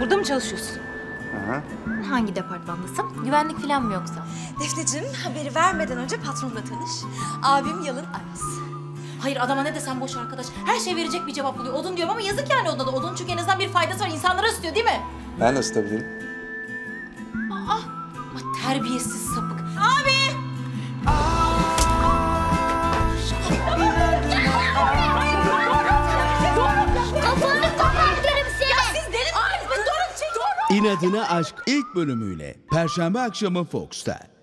Burada mı çalışıyorsun? Aha. Hangi departmandasın? Güvenlik falan mı yoksa? Defneciğim, haberi vermeden önce patronla tanış. Abim Yalın Aras. Hayır, adama ne desem boş arkadaş. Her şey verecek bir cevap buluyor. Odun diyorum ama yazık yani oduna da. Odun çünkü en azından bir faydası var. İnsanlara ısıtıyor değil mi? Ben ısıtabilirim. Aa, terbiyesiz sapık. Abi! İnadına Aşk ilk bölümüyle Perşembe akşamı Fox'ta.